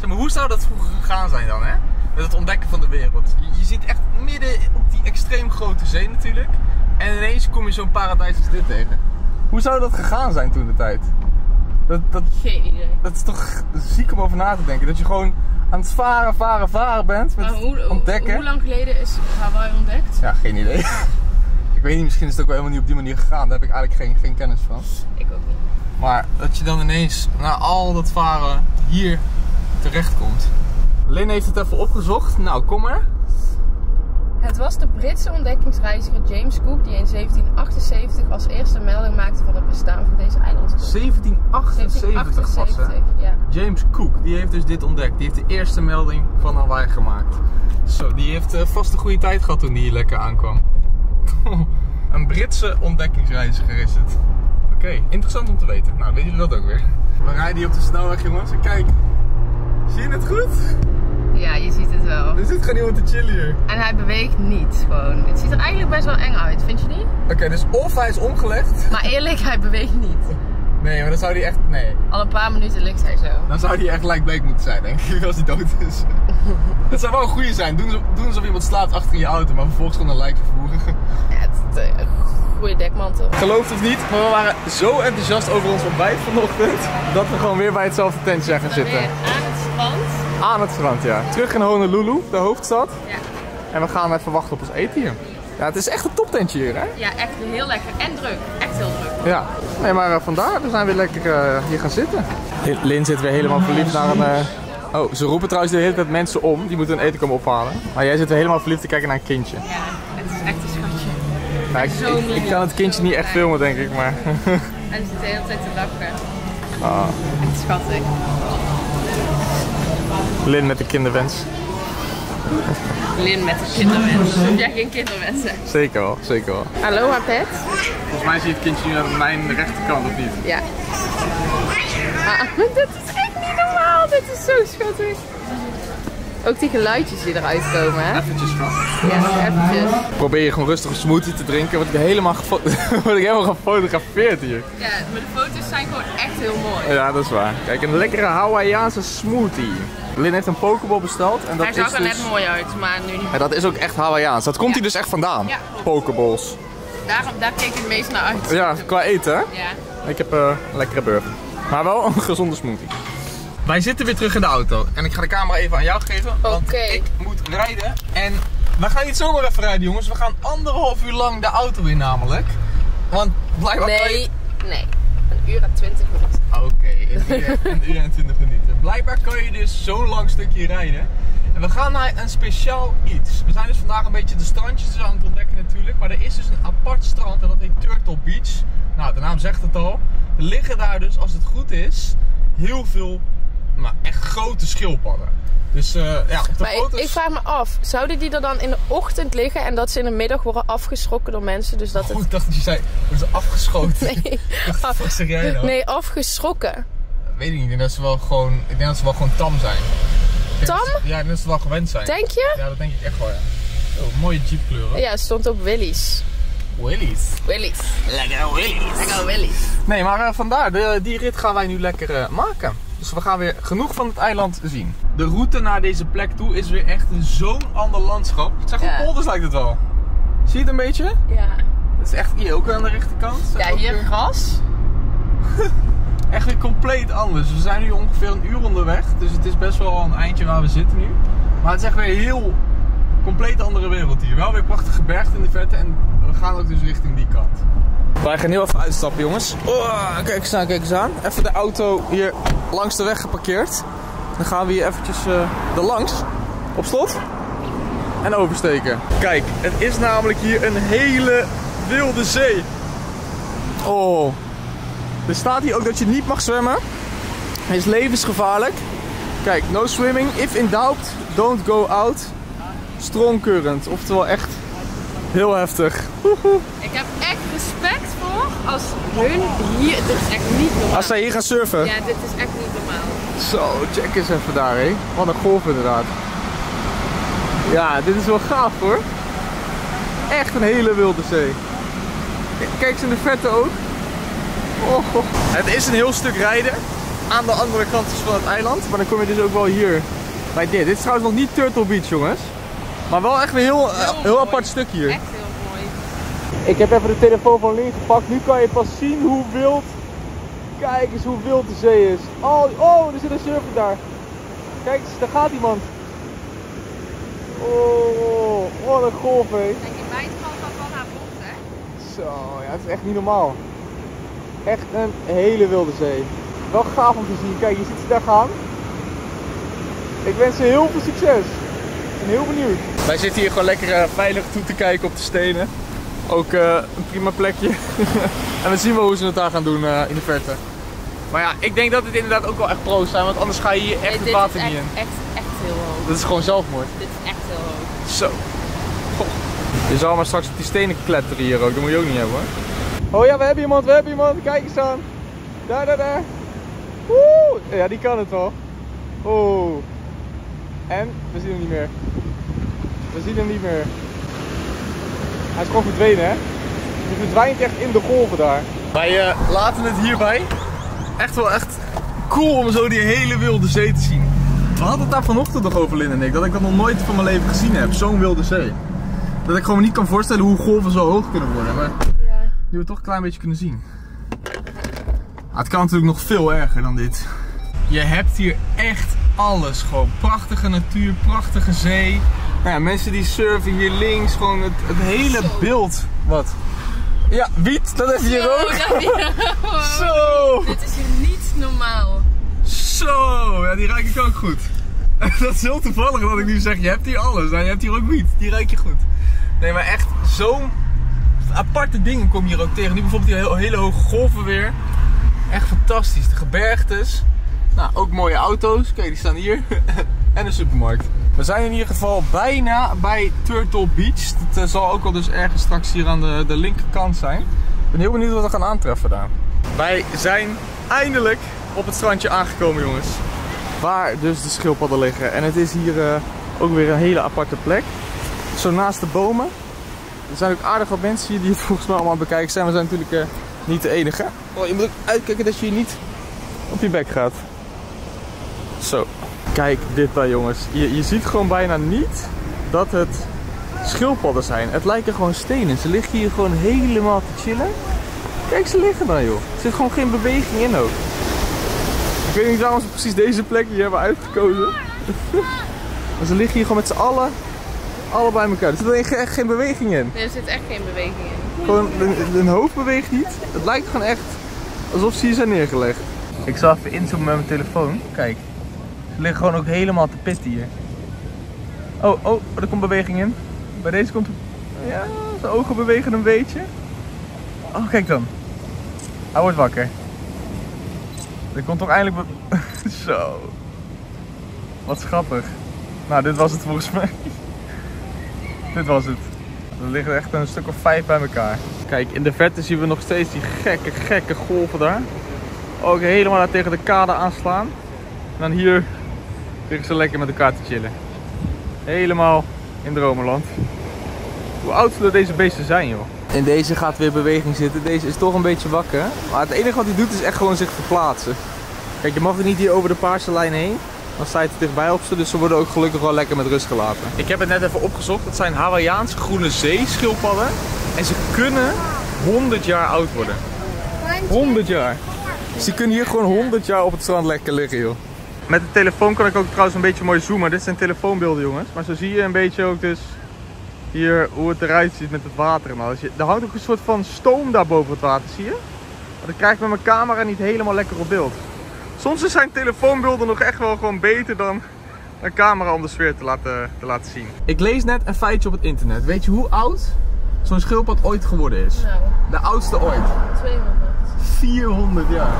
Zeg maar, hoe zou dat vroeger gegaan zijn dan, hè? Met het ontdekken van de wereld. Je, je zit echt midden op die extreem grote zee natuurlijk. En ineens kom je zo'n paradijs als dit tegen. Hoe zou dat gegaan zijn toen de tijd? Dat, dat, Geen idee. Dat is toch ziek om over na te denken. Dat je gewoon aan het varen, varen, varen bent. Met maar hoe, ontdekken. Hoe, hoe lang geleden is Hawaii ontdekt? Ja, geen idee. Ik weet niet, misschien is het ook wel helemaal niet op die manier gegaan. Daar heb ik eigenlijk geen, geen kennis van. Ik ook niet. Maar dat je dan ineens na al dat varen hier terecht komt. Lynn heeft het even opgezocht. Nou, kom maar. Het was de Britse ontdekkingsreiziger James Cook die in zeventien achtenzeventig als eerste melding maakte van het bestaan van deze eilandgroep. zeventien achtenzeventig was hè? Ja. James Cook, die heeft dus dit ontdekt. Die heeft de eerste melding van Hawaii gemaakt. Zo, die heeft uh, vast een goede tijd gehad toen die hier lekker aankwam. Een Britse ontdekkingsreiziger is het. Oké, okay, interessant om te weten. Nou, weten jullie dat ook weer. We rijden hier op de snelweg, jongens. En kijk, zie je het goed? Ja, je ziet het wel. Er zit gewoon iemand te chillen hier. En hij beweegt niet gewoon. Het ziet er eigenlijk best wel eng uit, vind je niet? Oké, okay, dus of hij is omgelegd. Maar eerlijk, hij beweegt niet. Nee, maar dan zou hij echt... Nee. Al een paar minuten ligt hij zo. Dan zou hij echt lijkbleek moeten zijn, denk ik, als hij dood is. Het zou wel een goeie zijn. Doen, doen alsof iemand slaapt achter je auto, maar vervolgens gewoon een lijk vervoeren. Ja, het is een goede dekmantel. Geloof het niet, maar we waren zo enthousiast over ons ontbijt vanochtend, dat we gewoon weer bij hetzelfde tentje gaan zitten. Weer aan het strand. Aan het strand, ja. Terug in Honolulu, de hoofdstad. Ja. En we gaan even wachten op ons eten hier. Ja, het is echt een toptentje hier, hè? Ja, echt heel lekker. En druk. Echt heel druk. Ja. Nee, maar uh, vandaar. We zijn weer lekker uh, hier gaan zitten. Lynn zit weer helemaal verliefd naar een... Uh... Oh, ze roepen trouwens de hele tijd mensen om. Die moeten hun eten komen ophalen. Maar jij zit weer helemaal verliefd te kijken naar een kindje. Ja, het is echt een schatje. Nou, ik, ik, ik kan het kindje niet echt filmen, denk ik, maar... En ze zit de hele tijd te lachen. Oh. Echt schattig. Lynn met de kinderwens. Lynn met de kinderwens. Heb jij geen kinderwens, hè? Zeker wel, zeker wel. Hallo, haar pet. Volgens mij zie je het kindje nu aan mijn rechterkant, of niet? Ja. Ah, dit is echt niet normaal. Dit is zo schattig. Ook die geluidjes die eruit komen, hè? Eventjes, schat. Ja, eventjes. Probeer je gewoon rustig een smoothie te drinken. Word ik helemaal, word ik helemaal gefotografeerd hier. Ja, maar de foto's zijn gewoon echt heel mooi. Ja, dat is waar. Kijk, een lekkere Hawaiiaanse smoothie. Lynn heeft een Pokeball besteld. En dat hij zag is er dus... net mooi uit, maar nu niet. En dat is ook echt Hawaiiaans. Dat komt ja. hier dus echt vandaan. Ja, Pokeballs. Daarom, daar keek ik het meest naar uit. Ja, qua eten, hè? Ja. Ik heb uh, een lekkere burger. Maar wel een gezonde smoothie. Wij zitten weer terug in de auto. En ik ga de camera even aan jou geven. Want okay. ik moet rijden. En we gaan niet zomaar even rijden, jongens. We gaan anderhalf uur lang de auto in, namelijk. Want blijkbaar. Nee, je... nee. Een uur en twintig minuten. Oké, okay, een, een uur en twintig minuten. Blijkbaar kan je dus zo'n lang stukje rijden. En we gaan naar een speciaal iets. We zijn dus vandaag een beetje de strandjes aan het ontdekken, natuurlijk. Maar er is dus een apart strand en dat heet Turtle Beach. Nou, de naam zegt het al. Er liggen daar dus, als het goed is, heel veel. Maar echt grote schildpadden. Dus uh, ja, op de maar foto's... ik, ik vraag me af, zouden die er dan in de ochtend liggen en dat ze in de middag worden afgeschrokken door mensen? Dus dat oh, het... ik dacht dat je zei, worden ze afgeschoten? Nee. Af... Wat zeg jij nou? Nee, afgeschrokken. Dat weet ik niet, ik denk dat ze wel gewoon, ik denk dat ze wel gewoon tam zijn. Tam? Ze, ja, ik denk dat ze wel gewend zijn. Denk je? Ja, dat denk ik echt wel, ja. Oh, mooie jeepkleuren. Ja, het stond op Willys. Willys. Willys. Lekker Willys. Lekker Willys. Nee, maar uh, vandaar, de, die rit gaan wij nu lekker uh, maken. Dus we gaan weer genoeg van het eiland zien. De route naar deze plek toe is weer echt zo'n ander landschap. Het zijn gewoon ja. polders, lijkt het wel. Zie je het een beetje? Ja. Dat is echt hier ook weer aan de rechterkant. Ja, hier weer... gras. Echt weer compleet anders. We zijn nu ongeveer een uur onderweg. Dus het is best wel al een eindje waar we zitten nu. Maar het is echt weer heel... compleet andere wereld hier. Wel weer prachtige bergen in de verte. En we gaan ook dus richting die kant. Wij gaan heel even uitstappen, jongens. Oh, kijk eens aan, kijk eens aan. Even de auto hier langs de weg geparkeerd. Dan gaan we hier eventjes uh, er langs. Op slot. En oversteken. Kijk, het is namelijk hier een hele wilde zee. Oh. Er staat hier ook dat je niet mag zwemmen. Het is levensgevaarlijk. Kijk, no swimming. If in doubt, don't go out. Strong current, oftewel echt heel heftig. Ik heb echt respect voor als hun hier, dit is echt niet normaal. Als zij hier gaan surfen? Ja, dit is echt niet normaal. Zo, check eens even daar hé. Wat een golf inderdaad. Ja, dit is wel gaaf hoor. Echt een hele wilde zee. Kijk eens in de verte ook. Oh. Het is een heel stuk rijden aan de andere kant van het eiland, maar dan kom je dus ook wel hier bij dit. Dit is trouwens nog niet Turtle Beach jongens. Maar wel echt een heel, heel, heel apart stuk hier. Echt heel mooi. Ik heb even de telefoon van Lien gepakt. Nu kan je pas zien hoe wild... Kijk eens hoe wild de zee is. Oh, oh, er zit een surfer daar. Kijk eens, daar gaat iemand. Oh, wat een golf hé. Kijk, die meid valt van haar bot hè. Zo, ja, het is echt niet normaal. Echt een hele wilde zee. Wel gaaf om te zien. Kijk, je ziet ze daar gaan. Ik wens ze heel veel succes. Ik ben heel benieuwd. Wij zitten hier gewoon lekker uh, veilig toe te kijken op de stenen. Ook uh, een prima plekje. En we zien wel hoe ze het daar gaan doen uh, in de verte. Maar ja, ik denk dat dit inderdaad ook wel echt pro's zijn, want anders ga je hier echt nee, het water niet in. Dit is echt, echt, echt heel hoog. Dat is gewoon zelfmoord. Dit is echt heel hoog. Zo. Goh. Je zal maar straks op die stenen kletteren hier ook, dat moet je ook niet hebben hoor. Oh ja, we hebben iemand, we hebben iemand. Kijk eens aan. Daar, daar, daar. Woe! Ja, die kan het wel. Oh. En we zien hem niet meer. We zien hem niet meer. Hij is gewoon verdwenen, hè? Hij verdwijnt echt in de golven daar. Wij uh, laten het hierbij. Echt wel echt cool om zo die hele wilde zee te zien. We hadden het daar vanochtend nog over, Lynn en ik. Dat ik dat nog nooit van mijn leven gezien heb. Zo'n wilde zee. Dat ik gewoon me niet kan voorstellen hoe golven zo hoog kunnen worden. Maar ja. Nu we het toch een klein beetje kunnen zien. Ah, het kan natuurlijk nog veel erger dan dit. Je hebt hier echt alles gewoon. Prachtige natuur, prachtige zee. Nou ja, mensen die surfen hier links, gewoon het, het hele Zo. beeld. Wat? Ja, wiet, dat heb je hier ook. Zo! Dit is hier niet normaal. Zo, ja, die ruik ik ook goed. Dat is heel toevallig dat ik nu zeg, je hebt hier alles. Nou, je hebt hier ook wiet, die ruik je goed. Nee, maar echt zo'n aparte dingen kom je hier ook tegen. Nu bijvoorbeeld die hele, hele hoge golven weer. Echt fantastisch, de gebergtes. Nou, ook mooie auto's. Kijk, die staan hier. En een supermarkt. We zijn in ieder geval bijna bij Turtle Beach. Dat uh, zal ook al dus ergens straks hier aan de, de linkerkant zijn. Ik ben heel benieuwd wat we gaan aantreffen daar. Wij zijn eindelijk op het strandje aangekomen, jongens. Waar dus de schildpadden liggen. En het is hier uh, ook weer een hele aparte plek. Zo naast de bomen. Er zijn ook aardig wat mensen hier die het volgens mij allemaal bekijken zijn. We zijn natuurlijk uh, niet de enige. Oh, je moet ook uitkijken dat je hier niet op je bek gaat. Zo, kijk dit daar jongens. Je, je ziet gewoon bijna niet dat het schildpadden zijn. Het lijken gewoon stenen. Ze liggen hier gewoon helemaal te chillen. Kijk, ze liggen daar joh. Er zit gewoon geen beweging in ook. Ik weet niet waarom ze precies deze plek hier hebben uitgekozen. Maar ze liggen hier gewoon met z'n allen, alle bij elkaar. Er zit alleen echt geen beweging in. Nee, er zit echt geen beweging in. Gewoon, hun hoofd beweegt niet. Het lijkt gewoon echt alsof ze hier zijn neergelegd. Ik zal even inzoomen met mijn telefoon. Kijk. Ze liggen gewoon ook helemaal te pitten hier. Oh, oh, er komt beweging in. Bij deze komt... Ja, zijn ogen bewegen een beetje. Oh, kijk dan. Hij wordt wakker. Er komt toch eindelijk... Be... Zo. Wat grappig. Nou, dit was het volgens mij. Dit was het. Er liggen echt een stuk of vijf bij elkaar. Kijk, in de verte zien we nog steeds die gekke, gekke golven daar. Ook helemaal tegen de kade aanslaan. En dan hier... liggen ze lekker met elkaar te chillen. Helemaal in dromenland. Hoe oud zullen deze beesten zijn joh? En deze gaat weer beweging zitten. Deze is toch een beetje wakker. Maar het enige wat hij doet is echt gewoon zich verplaatsen. Kijk, je mag er niet hier over de paarse lijn heen. Dan sta je te dichtbij op ze, dus ze worden ook gelukkig wel lekker met rust gelaten. Ik heb het net even opgezocht. Het zijn Hawaiiaanse groene zeeschildpadden. En ze kunnen honderd jaar oud worden. honderd jaar! Dus die kunnen hier gewoon honderd jaar op het strand lekker liggen, joh. Met de telefoon kan ik ook trouwens een beetje mooi zoomen. Dit zijn telefoonbeelden, jongens. Maar zo zie je een beetje ook dus hier hoe het eruit ziet met het water en alles. Er hangt ook een soort van stoom daar boven het water, zie je? Maar dat krijg ik met mijn camera niet helemaal lekker op beeld. Soms zijn telefoonbeelden nog echt wel gewoon beter dan een camera om de sfeer te laten, te laten zien. Ik lees net een feitje op het internet. Weet je hoe oud zo'n schildpad ooit geworden is? Nou. De oudste ooit. tweehonderd. vierhonderd jaar.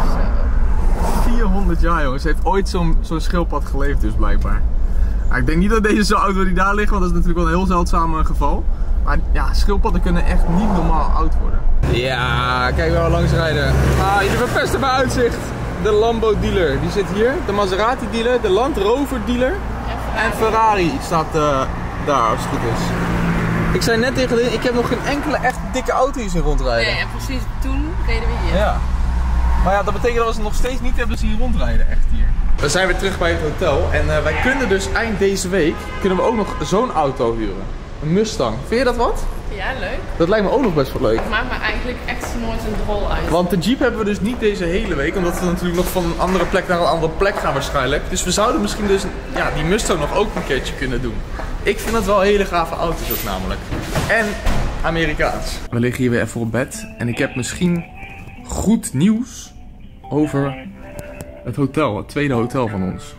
vierhonderd jaar, jongens. Heeft ooit zo'n zo'n schildpad geleefd dus blijkbaar. Nou, ik denk niet dat deze zo oud wordt die daar liggen, want dat is natuurlijk wel een heel zeldzaam geval. Maar ja, schildpadden kunnen echt niet normaal oud worden. Ja, kijk waar we langs rijden. Ah, jullie verpesten mijn uitzicht. De Lambo dealer, die zit hier. De Maserati dealer, de Land Rover dealer. En Ferrari, en Ferrari staat uh, daar, als het goed is. Ik zei net tegen de, ik heb nog geen enkele echt dikke auto hier zien rondrijden. Nee, en precies toen reden we hier. Ja. Maar ja, dat betekent dat we ze nog steeds niet hebben zien rondrijden, echt hier. We zijn weer terug bij het hotel en uh, wij kunnen dus eind deze week, kunnen we ook nog zo'n auto huren. Een Mustang. Vind je dat wat? Ja, leuk. Dat lijkt me ook nog best wel leuk. Het maakt me eigenlijk echt nooit een drol uit. Want de Jeep hebben we dus niet deze hele week, omdat we natuurlijk nog van een andere plek naar een andere plek gaan waarschijnlijk. Dus we zouden misschien dus ja, die Mustang nog ook een keertje kunnen doen. Ik vind dat wel hele gave auto's ook namelijk. En Amerikaans. We liggen hier weer even op bed en ik heb misschien goed nieuws over het hotel, het tweede hotel van ons.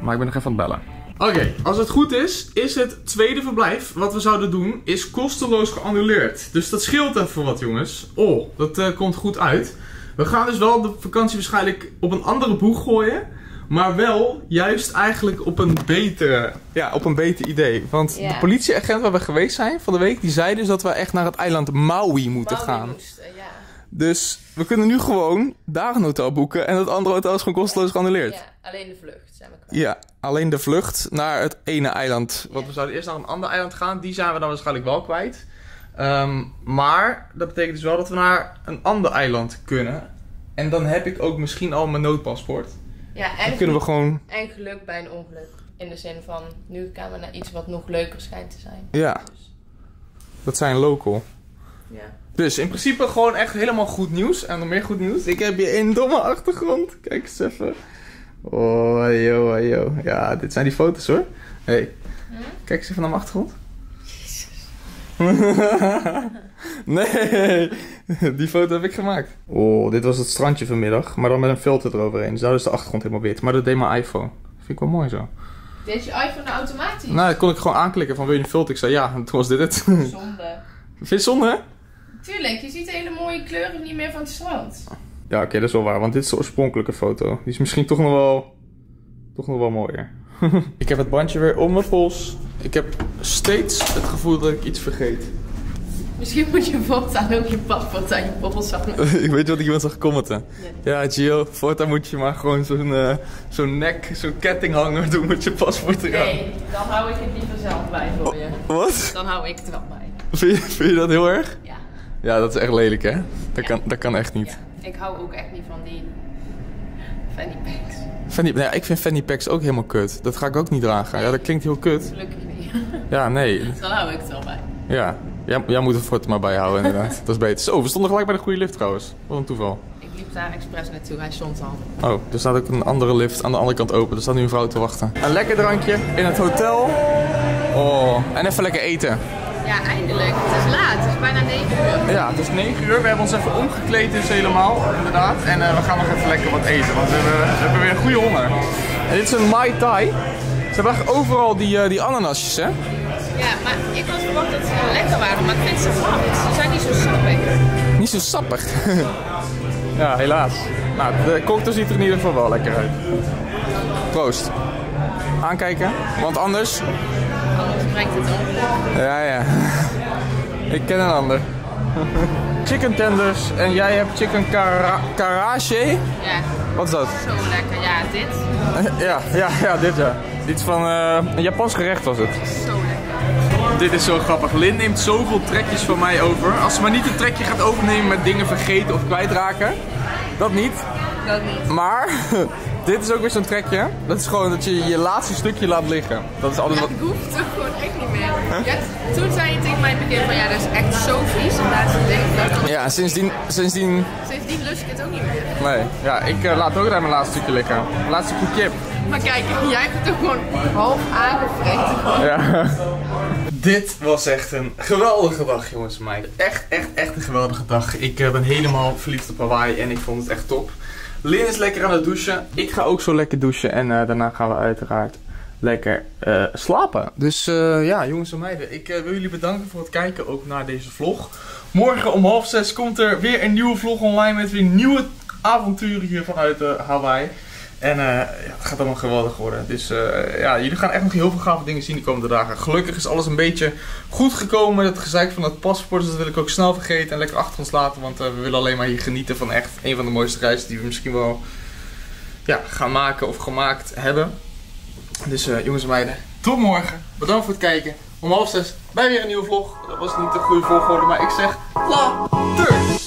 Maar ik ben nog even aan het bellen. Oké, okay, als het goed is, is het tweede verblijf wat we zouden doen, is kosteloos geannuleerd. Dus dat scheelt even wat, jongens. Oh, dat uh, komt goed uit. We gaan dus wel de vakantie waarschijnlijk op een andere boeg gooien. Maar wel juist eigenlijk op een betere, ja, op een beter idee. Want yeah. de politieagent waar we geweest zijn van de week, die zei dus dat we echt naar het eiland Maui moeten Maui gaan. Moesten, ja. Dus we kunnen nu gewoon daar een hotel boeken en het andere hotel is gewoon kosteloos geannuleerd. Ja, alleen de vlucht zijn we klaar. Ja, alleen de vlucht naar het ene eiland. Want ja. we zouden eerst naar een ander eiland gaan, die zijn we dan waarschijnlijk wel kwijt. Um, maar dat betekent dus wel dat we naar een ander eiland kunnen. En dan heb ik ook misschien al mijn noodpaspoort. Ja, en, kunnen we gewoon... en geluk bij een ongeluk. In de zin van, nu gaan we naar iets wat nog leuker schijnt te zijn. Ja, dus. Dat zijn local. Ja. Dus in principe gewoon echt helemaal goed nieuws. En nog meer goed nieuws. Ik heb hier een domme achtergrond. Kijk eens even. Oh, yo, yo. Ja, dit zijn die foto's hoor. Hé, hey. Hm? Kijk eens even naar mijn achtergrond. Jezus. Nee, die foto heb ik gemaakt. Oh, dit was het strandje vanmiddag. Maar dan met een filter eroverheen. Dus daar is de achtergrond helemaal wit. Maar dat deed mijn iPhone. Vind ik wel mooi zo. Deed je iPhone nou automatisch? Nou, dat kon ik gewoon aanklikken van wil je een filter? Ik zei ja, en toen was dit het. Zonde. Vind je het zonde, hè? Tuurlijk, je ziet hele mooie kleuren niet meer van het strand. Ja, oké, okay, dat is wel waar, want dit is de oorspronkelijke foto. Die is misschien toch nog wel, toch nog wel mooier. Ik heb het bandje weer om mijn pols. Ik heb steeds het gevoel dat ik iets vergeet. Misschien moet je voortaan ook je paspoort aan je pols hangen. Ik weet wat ik iemand zag commenten. Ja, ja Gio, voortaan moet je maar gewoon zo'n uh, zo'n nek, zo'n kettinghanger doen met je paspoort eraan. Nee, dan hou ik het liever zelf bij voor je. O, wat? Dan hou ik het wel bij. Vind je, vind je dat heel erg? Ja. Ja, dat is echt lelijk, hè? Dat, ja. kan, dat kan echt niet. Ja. Ik hou ook echt niet van die fanny packs. Fanny, nou ja, ik vind fanny packs ook helemaal kut. Dat ga ik ook niet dragen. Nee. Ja, dat klinkt heel kut. Gelukkig niet. Ja, nee. Dan hou ik het wel bij. Ja, jij, jij moet het voor het maar bijhouden, inderdaad. Dat is beter. Zo, we stonden gelijk bij de goede lift trouwens. Wat een toeval. Ik liep daar expres naartoe, hij stond al. Oh, er staat ook een andere lift aan de andere kant open. Er staat nu een vrouw te wachten. Een lekker drankje in het hotel. Oh, en even lekker eten. Ja, eindelijk. Het is laat. Het is bijna negen uur. Ja, het is negen uur. We hebben ons even omgekleed dus helemaal, inderdaad. En uh, we gaan nog even lekker wat eten, want we hebben, we hebben weer een goede honger. En dit is een Mai Tai. Ze hebben eigenlijk overal die, uh, die ananasjes, hè? Ja, maar ik had verwacht dat ze wel lekker waren, maar ik vind ze hard. Ze zijn niet zo sappig. Niet zo sappig? Ja, helaas. Nou, de cocktail ziet er in ieder geval wel lekker uit. Proost. Aankijken, want anders... Anders brengt het op. Ja, ja. Ik ken een ander. Chicken tenders en jij hebt chicken kara karaage. Ja. Wat is dat? Zo lekker, ja, dit. Ja, ja, ja, dit ja. Iets van uh, een Japans gerecht was het. Zo lekker. Dit is zo grappig. Lin neemt zoveel trekjes van mij over. Als ze maar niet een trekje gaat overnemen met dingen vergeten of kwijtraken. Dat niet. ik ook niet. Maar dit is ook weer zo'n trekje. Dat is gewoon dat je je laatste stukje laat liggen. Dat is altijd ja, wat... Ik hoef het ook gewoon echt niet meer. Huh? Ja, toen zei je tegen mij in het begin van ja, dat is echt zo vies. En laatste ding. Dat ja, sindsdien, sindsdien... Sindsdien lust ik het ook niet meer. Nee, ja, ik uh, laat ook daar mijn laatste stukje liggen. Laatste stukje kip. Maar kijk, jij hebt het ook gewoon half aangevreven. Ja. Dit was echt een geweldige dag, jongens en meiden. Echt, echt, echt een geweldige dag. Ik uh, ben helemaal verliefd op Hawaii en ik vond het echt top. Lin is lekker aan het douchen. Ik ga ook zo lekker douchen en uh, daarna gaan we uiteraard lekker uh, slapen. Dus uh, ja, jongens en meiden, ik uh, wil jullie bedanken voor het kijken ook naar deze vlog. Morgen om half zes komt er weer een nieuwe vlog online met weer nieuwe avonturen hier vanuit uh, Hawaii. En uh, ja, het gaat allemaal geweldig worden. Dus uh, ja, jullie gaan echt nog heel veel gave dingen zien de komende dagen. Gelukkig is alles een beetje goed gekomen met het gezeik van het paspoort. Dus dat wil ik ook snel vergeten en lekker achter ons laten. Want uh, we willen alleen maar hier genieten van echt een van de mooiste reizen die we misschien wel ja, gaan maken of gemaakt hebben. Dus uh, jongens en meiden, tot morgen. Bedankt voor het kijken. Om half zes bij weer een nieuwe vlog. Dat was niet de goede volgorde, maar ik zeg later.